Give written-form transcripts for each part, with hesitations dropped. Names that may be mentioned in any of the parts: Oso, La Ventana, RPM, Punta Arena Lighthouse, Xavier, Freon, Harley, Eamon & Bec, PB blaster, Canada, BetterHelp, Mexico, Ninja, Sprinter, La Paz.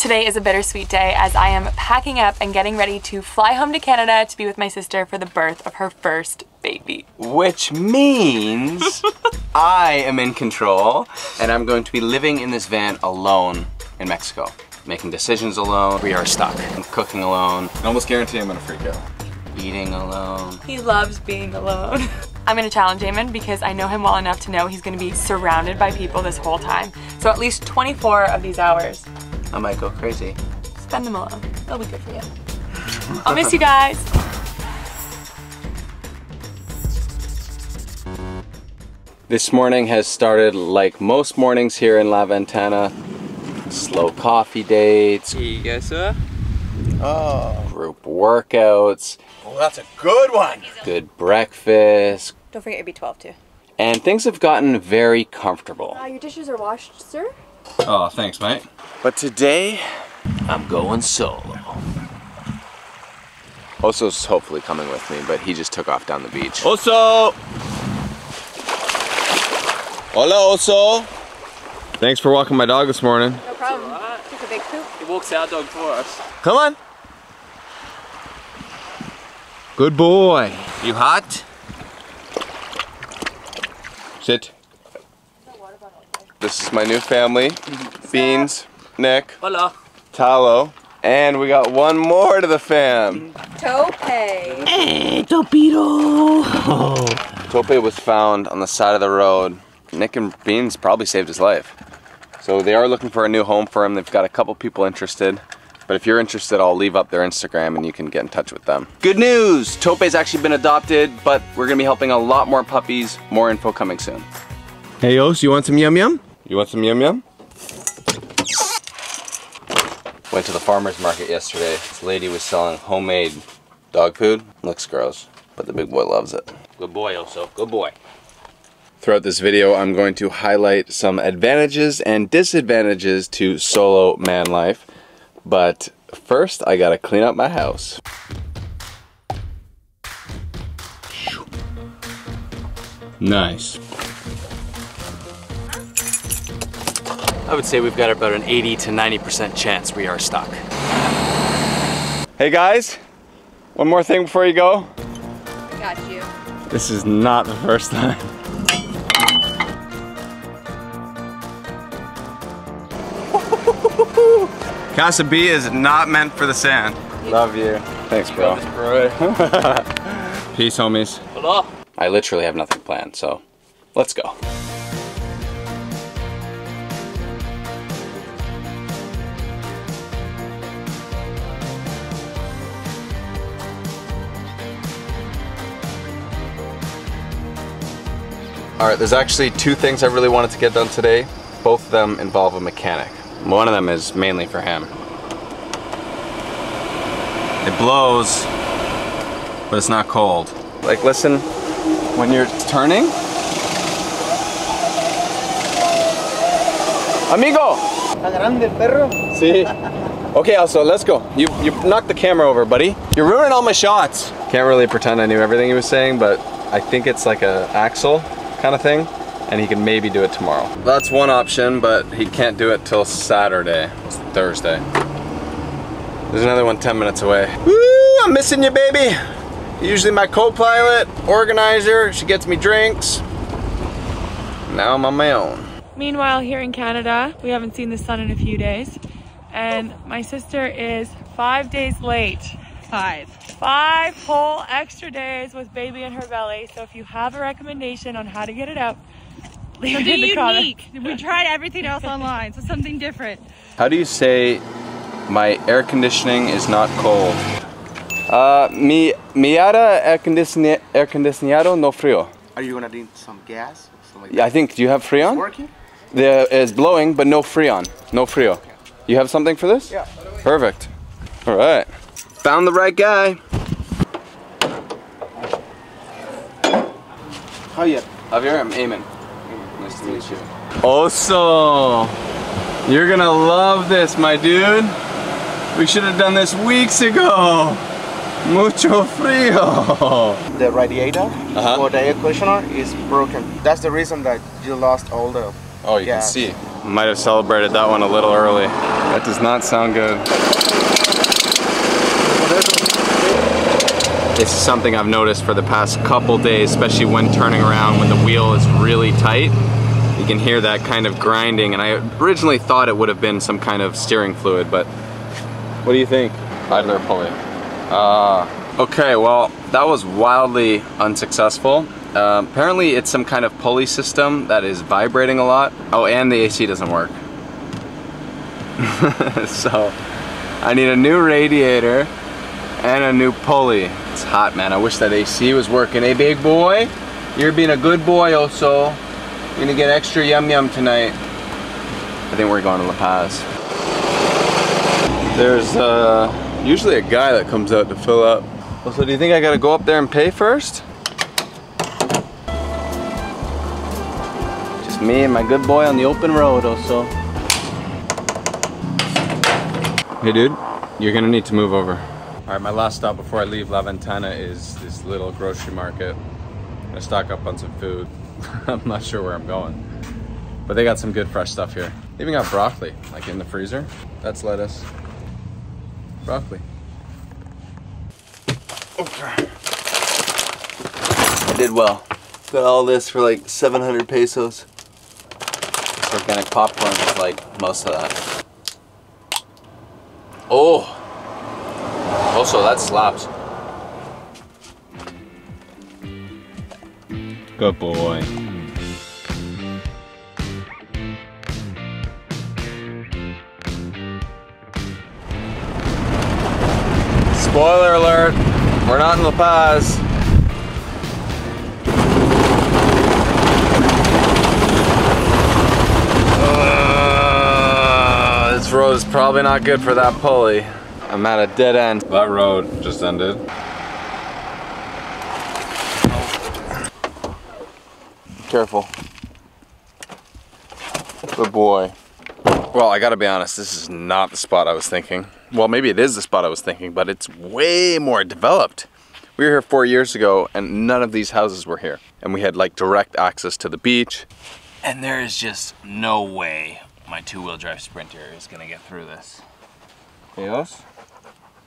Today is a bittersweet day as I am packing up and getting ready to fly home to Canada to be with my sister for the birth of her first baby. Which means I am in control and I'm going to be living in this van alone in Mexico. Making decisions alone. We are stuck. I'm cooking alone. I almost guarantee I'm gonna freak out. Eating alone. He loves being alone. I'm gonna challenge Eamon because I know him well enough to know he's gonna be surrounded by people this whole time. So at least 24 of these hours. I might go crazy. Spend them alone. It'll be good for you. I'll miss you guys. This morning has started like most mornings here in La Ventana. Slow coffee dates. You guys, sir? Oh. Group workouts. Oh, that's a good one. Good breakfast. Don't forget your B12 too. And things have gotten very comfortable. Your dishes are washed, sir? Oh, thanks, mate. But today, I'm going solo. Oso's hopefully coming with me, but he just took off down the beach. Oso! Hola, Oso! Thanks for walking my dog this morning. No problem. Took a big poop. He walks our dog for us. Come on. Good boy. You hot? Sit. This is my new family. Beans, Nick, hola. Talo, and we got one more to the fam. Tope. Hey, Topito. Oh. Tope was found on the side of the road. Nick and Beans probably saved his life. So they are looking for a new home for him. They've got a couple people interested. But if you're interested, I'll leave up their Instagram and you can get in touch with them. Good news! Tope's actually been adopted, but we're gonna be helping a lot more puppies. More info coming soon. Hey, Oso, you want some yum-yum? You want some yum-yum? Went to the farmer's market yesterday. This lady was selling homemade dog food. Looks gross, but the big boy loves it. Good boy, Oso, good boy. Throughout this video, I'm going to highlight some advantages and disadvantages to solo man life. But first, I gotta clean up my house. Nice. I would say we've got about an 80 to 90% chance we are stuck. Hey guys, one more thing before you go. Got you. This is not the first time. Casa B is not meant for the sand. Love you. Thanks, bro. Peace, homies. Hello. I literally have nothing planned, so let's go. All right, there's actually two things I really wanted to get done today. Both of them involve a mechanic. One of them is mainly for him. It blows, but it's not cold. Like, listen, when you're turning. Amigo! Sí. Okay, also, let's go. You knocked the camera over, buddy. You're ruining all my shots. Can't really pretend I knew everything he was saying, but I think it's like an axle kind of thing, and he can maybe do it tomorrow. That's one option, but he can't do it till Saturday. It's Thursday. There's another one 10 minutes away. Woo, I'm missing you, baby. Usually my co-pilot, organizer, she gets me drinks. Now I'm on my own. Meanwhile, here in Canada, we haven't seen the sun in a few days, and my sister is 5 days late. Five whole extra days with baby in her belly. So if you have a recommendation on how to get it out, leave it in the comments. We tried everything else online, so something different. How do you say my air conditioning is not cold? Mi ara air condicionado no frio. Are you gonna need some gas? Like yeah, I think. Do you have Freon? It's working. It's blowing, but no Freon. No frio. Okay. You have something for this? Yeah. Perfect. All right. Found the right guy. How are you? Javier, I'm Eamon. Nice to meet you. Oso, you're gonna love this, my dude. We should have done this weeks ago. Mucho frio. The radiator or the air conditioner is broken. That's the reason that you lost all the. Oh, you can see. Might have celebrated that one a little early. That does not sound good. This is something I've noticed for the past couple days, especially when turning around, when the wheel is really tight. You can hear that kind of grinding, and I originally thought it would have been some kind of steering fluid, but what do you think? Idler pulley. Okay, well, that was wildly unsuccessful. Apparently it's some kind of pulley system that is vibrating a lot. Oh, and the AC doesn't work. So I need a new radiator and a new pulley. It's hot, man. I wish that AC was working. Hey, big boy, you're being a good boy, Oso. You're gonna get extra yum-yum tonight. I think we're going to La Paz. There's usually a guy that comes out to fill up. So do you think I gotta go up there and pay first? Me and my good boy on the open road, Oso. Hey dude, you're gonna need to move over. All right, my last stop before I leave La Ventana is this little grocery market. I'm gonna stock up on some food. I'm not sure where I'm going, but they got some good fresh stuff here. They even got broccoli, like in the freezer. That's lettuce. Broccoli. Okay. I did well. Got all this for like 700 pesos. Organic popcorn is like most of that. Oh! Also, that slaps. Good boy. Spoiler alert! We're not in La Paz. This road is probably not good for that pulley. I'm at a dead end. That road just ended. Careful. Good boy. Well, I gotta be honest, this is not the spot I was thinking. Well, maybe it is the spot I was thinking, but it's way more developed. We were here 4 years ago and none of these houses were here. And we had like direct access to the beach. And there is just no way my two-wheel drive Sprinter is gonna get through this. Chaos?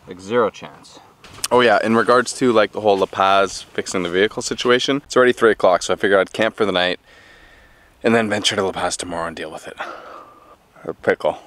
Like zero chance. Oh yeah, in regards to like the whole La Paz fixing the vehicle situation, it's already 3 o'clock, so I figured I'd camp for the night and then venture to La Paz tomorrow and deal with it. A pickle.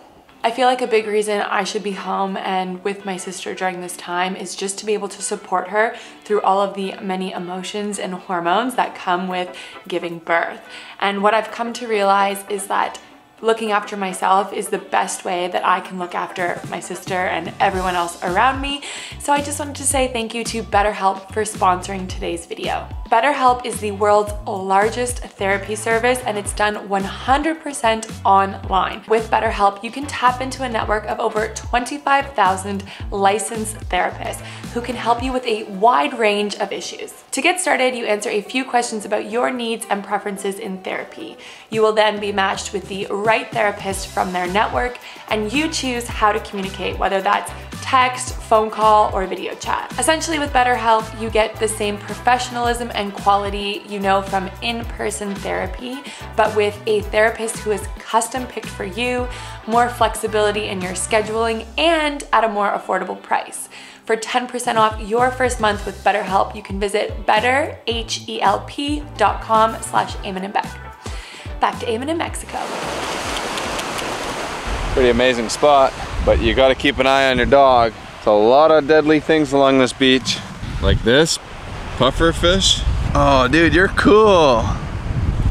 I feel like a big reason I should be home and with my sister during this time is just to be able to support her through all of the many emotions and hormones that come with giving birth. And what I've come to realize is that looking after myself is the best way that I can look after my sister and everyone else around me. So I just wanted to say thank you to BetterHelp for sponsoring today's video. BetterHelp is the world's largest therapy service, and it's done 100% online. With BetterHelp, you can tap into a network of over 25,000 licensed therapists who can help you with a wide range of issues. To get started, you answer a few questions about your needs and preferences in therapy. You will then be matched with the right therapist from their network, and you choose how to communicate, whether that's text, phone call, or video chat. Essentially, with BetterHelp, you get the same professionalism and quality you know from in-person therapy, but with a therapist who is custom-picked for you, more flexibility in your scheduling, and at a more affordable price. For 10% off your first month with BetterHelp, you can visit betterhelp.com/AamonandBeck. Back to Eamon in Mexico. Pretty amazing spot, but you gotta keep an eye on your dog. There's a lot of deadly things along this beach. Like this puffer fish. Oh dude, you're cool.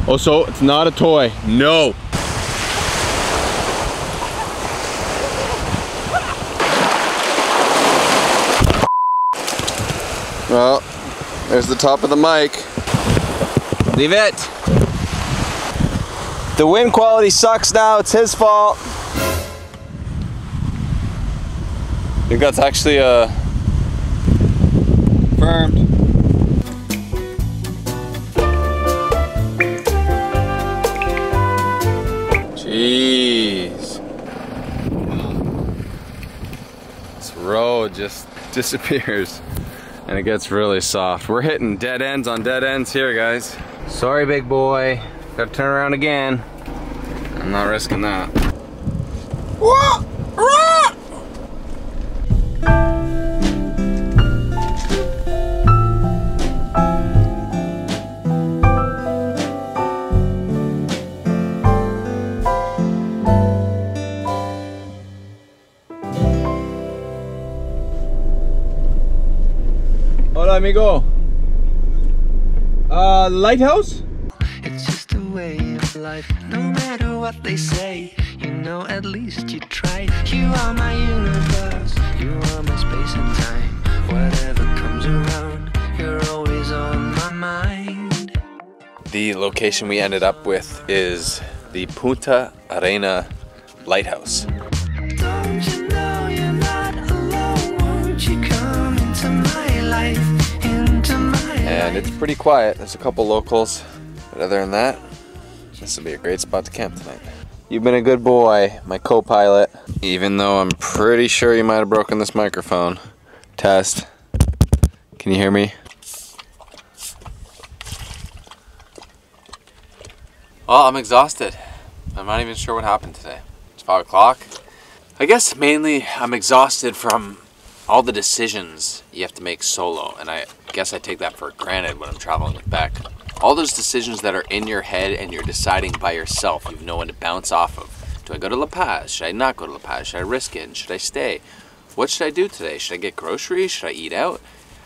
Oh, so it's not a toy. No. Well, there's the top of the mic. Leave it. The wind quality sucks now, it's his fault. I think that's actually confirmed. Jeez. This road just disappears and it gets really soft. We're hitting dead ends on dead ends here, guys. Sorry, big boy. Gotta turn around again. I'm not risking that. Whoa! Hola, amigo. Lighthouse? It's just a way of life, no matter what they say. You know, at least you try. You are my universe, you are my space and time. Whatever comes around, you're always on my mind. The location we ended up with is the Punta Arena Lighthouse. Don't you know you're not alone? Won't you come into my life? And it's pretty quiet. There's a couple locals, but other than that, this will be a great spot to camp tonight. You've been a good boy, my co-pilot. Even though I'm pretty sure you might have broken this microphone. Test. Can you hear me? Well, I'm exhausted. I'm not even sure what happened today. It's 5 o'clock. I guess mainly I'm exhausted from all the decisions you have to make solo, and I guess I take that for granted when I'm traveling with Beck. All those decisions that are in your head and you're deciding by yourself, you have no one to bounce off of. Do I go to La Paz? Should I not go to La Paz? Should I risk it? And should I stay? What should I do today? Should I get groceries? Should I eat out?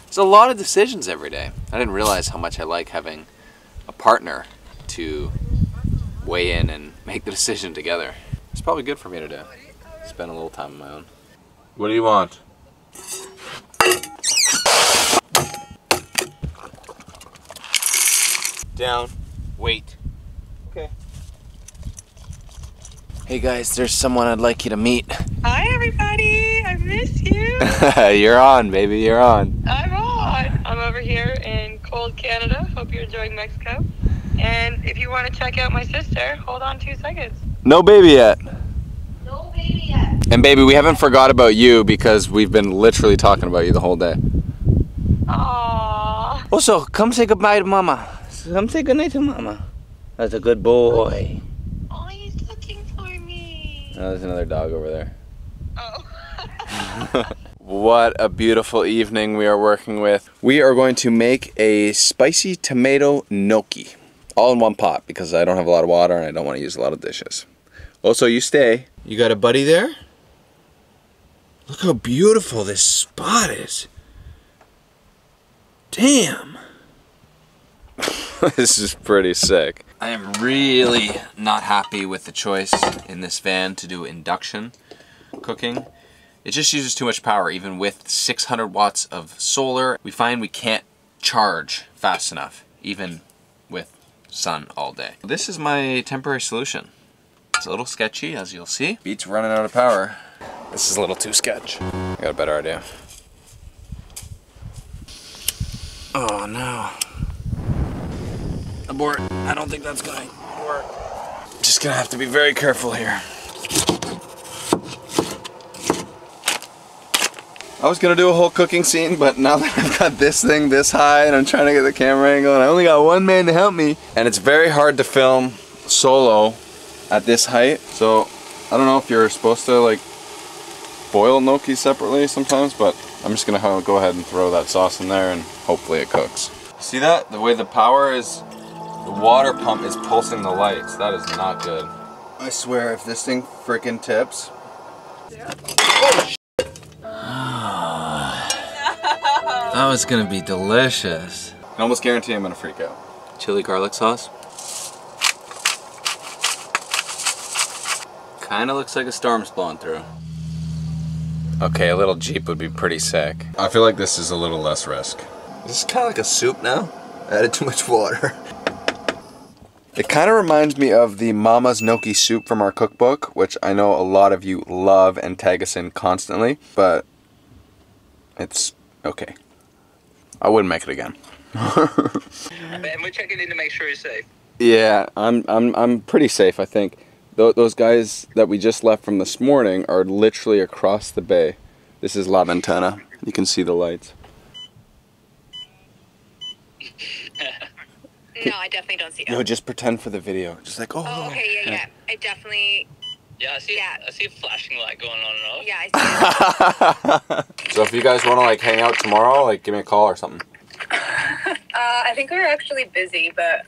There's a lot of decisions every day. I didn't realize how much I like having a partner to weigh in and make the decision together. It's probably good for me to do. Spend a little time on my own. What do you want? Down. Wait. Okay. Hey guys, there's someone I'd like you to meet. Hi everybody, I miss you. You're on, baby, you're on. I'm on. I'm over here in cold Canada. Hope you're enjoying Mexico. And if you want to check out my sister, hold on 2 seconds. No baby yet. No baby yet. And baby, we haven't forgot about you because we've been literally talking about you the whole day. Aww. Oso, come say goodbye to Mama. Come say goodnight to Mama. That's a good boy. Oh, he's looking for me. Oh, there's another dog over there. Oh. What a beautiful evening we are working with. We are going to make a spicy tomato gnocchi. All in one pot because I don't have a lot of water and I don't want to use a lot of dishes. Also, you stay. You got a buddy there? Look how beautiful this spot is. Damn. This is pretty sick. I am really not happy with the choice in this van to do induction cooking. It just uses too much power, even with 600 watts of solar. We find we can't charge fast enough, even with sun all day. This is my temporary solution. It's a little sketchy, as you'll see. Beats running out of power. This is a little too sketch. I got a better idea. Oh no. Abort. I don't think that's gonna work. Just gonna have to be very careful here. I was gonna do a whole cooking scene, but now that I've got this thing this high and I'm trying to get the camera angle and I only got one man to help me, and it's very hard to film solo at this height. So I don't know if you're supposed to like boil gnocchi separately sometimes, but I'm just gonna go ahead and throw that sauce in there and hopefully it cooks. See that? The way the power is, the water pump is pulsing the lights. That is not good. I swear, if this thing frickin' tips. Yeah. Oh, no. That was gonna be delicious. I can almost guarantee I'm gonna freak out. Chili garlic sauce. Kinda looks like a storm's blowing through. Okay, a little Jeep would be pretty sick. I feel like this is a little less risk. This is kinda like a soup now. I added too much water. It kind of reminds me of the Mama's Gnocchi soup from our cookbook, which I know a lot of you love and tag us in constantly, but it's okay. I wouldn't make it again. And we're checking in to make sure you're safe. Yeah, I'm pretty safe, I think. Those guys that we just left from this morning are literally across the bay. This is La Ventana. You can see the lights. No, I definitely don't see it. No, just pretend for the video. Just like, oh okay, yeah, yeah. I definitely... Yeah, I see, yeah. I see a flashing light going on and off. Yeah, I see it. So if you guys want to, like, hang out tomorrow, like, give me a call or something. I think we're actually busy, but...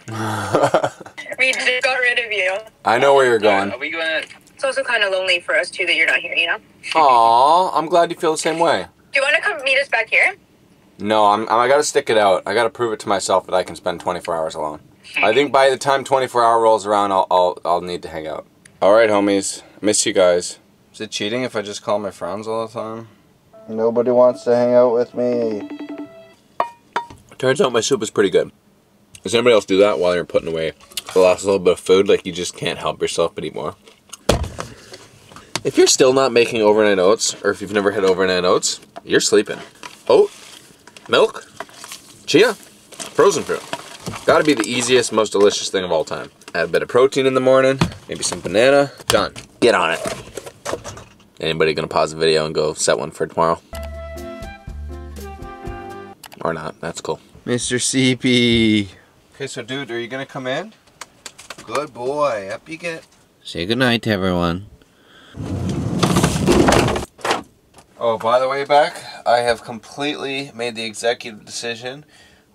we just got rid of you. I know where you're going. Yeah, are we going to... It's also kind of lonely for us, too, that you're not here, you know? Aw, I'm glad you feel the same way. Do you want to come meet us back here? No, I gotta stick it out. I gotta prove it to myself that I can spend 24 hours alone. I think by the time 24 hour rolls around, I'll need to hang out. All right, homies, miss you guys. Is it cheating if I just call my friends all the time? Nobody wants to hang out with me. Turns out my soup is pretty good. Does anybody else do that while you're putting away the last little bit of food? Like you just can't help yourself but eat more. If you're still not making overnight oats, or if you've never had overnight oats, you're sleeping. Oat. Milk, chia, frozen fruit. Gotta be the easiest, most delicious thing of all time. Add a bit of protein in the morning, maybe some banana. Done. Get on it. Anybody gonna pause the video and go set one for tomorrow? Or not, that's cool. Mr. CP. Okay, so dude, are you gonna come in? Good boy, up you get. Say goodnight to everyone. Oh, by the way, Beck, I have completely made the executive decision.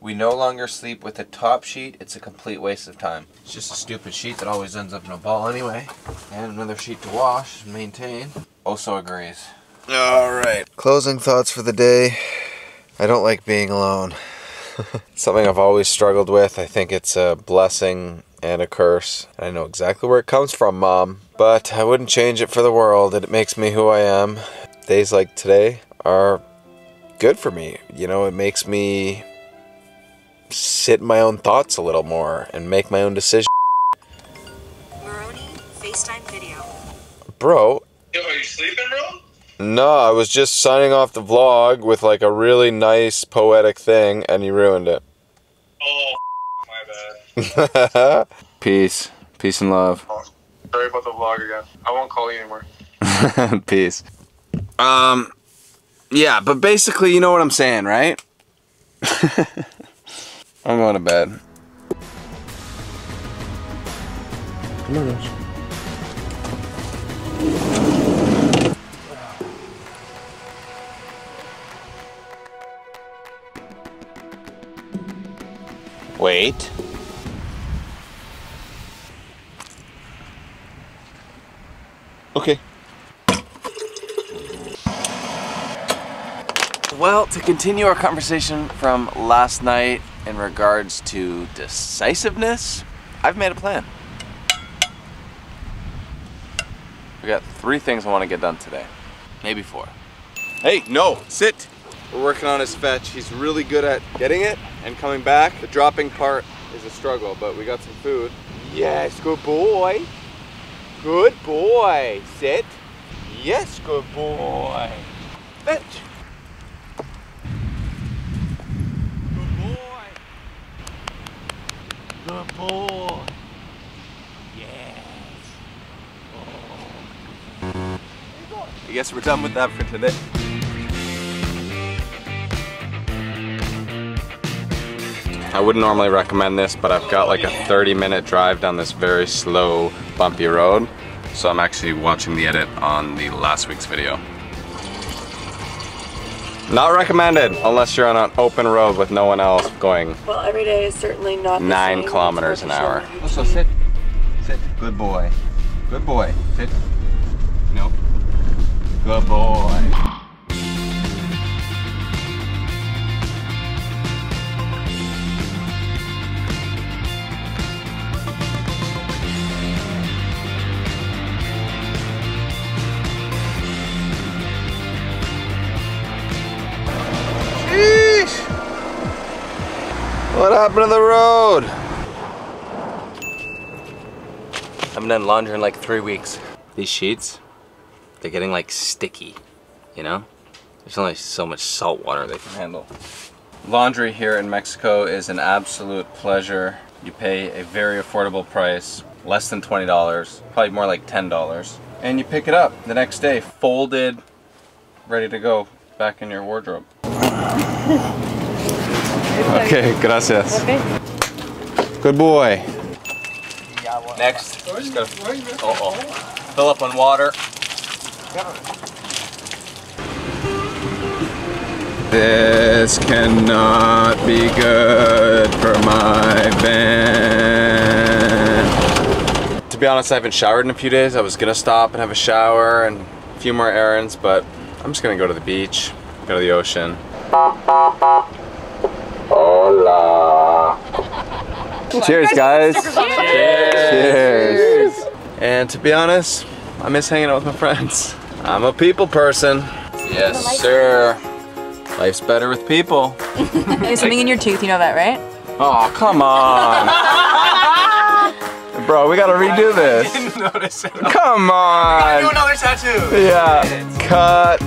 We no longer sleep with a top sheet. It's a complete waste of time. It's just a stupid sheet that always ends up in a ball anyway. And another sheet to wash and maintain. Oso agrees. All right. Closing thoughts for the day. I don't like being alone. Something I've always struggled with. I think it's a blessing and a curse. I know exactly where it comes from, Mom. But I wouldn't change it for the world. It makes me who I am. Days like today are good for me. You know, it makes me sit in my own thoughts a little more and make my own decisions. Maroney, FaceTime video. Bro. Yo, are you sleeping, bro? No, I was just signing off the vlog with like a really nice poetic thing and you ruined it. Oh, my bad. Peace. Peace and love. Oh, sorry about the vlog again. I won't call you anymore. Peace. Yeah, but basically, you know what I'm saying, right? I'm going to bed. Come on, Ash. Wait. Okay. Well, to continue our conversation from last night in regards to decisiveness, I've made a plan. We got 3 things I want to get done today. Maybe 4. Hey, no, sit. We're working on his fetch. He's really good at getting it and coming back. The dropping part is a struggle, but we got some food. Yes, good boy. Good boy, sit. Yes, good boy. Fetch. Good boy. Yes. Oh. I guess we're done with that for today. I wouldn't normally recommend this, but I've got like a 30-minute drive down this very slow, bumpy road. So I'm actually watching the edit on the last week's video. Not recommended unless you're on an open road with no one else going. Well, every day is certainly not 9 kilometers an hour. Also, sit. Sit. Good boy. Good boy. Sit. Nope. Good boy. What happened to the road? I haven't done laundry in like 3 weeks. These sheets, they're getting like sticky, you know? There's only so much salt water they can handle. Laundry here in Mexico is an absolute pleasure. You pay a very affordable price, less than $20, probably more like $10. And you pick it up the next day, folded, ready to go back in your wardrobe. Okay, gracias. Okay. Good boy. Next, just gotta fill up on water. This cannot be good for my band. To be honest, I haven't showered in a few days. I was gonna stop and have a shower and a few more errands, but I'm just gonna go to the beach, go to the ocean. Hola. Cheers, guys. Cheers. Cheers. And to be honest, I miss hanging out with my friends. I'm a people person. Yes, sir. Life's better with people. There's something in your tooth, you know that, right? Oh, come on. Bro, we gotta redo this. I didn't notice it. Come on. We're gonna do another tattoo. Yeah, cut.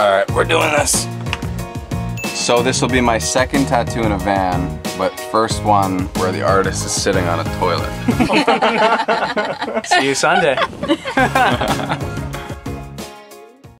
All right, we're doing this. So this will be my second tattoo in a van, but first one where the artist is sitting on a toilet. See you Sunday.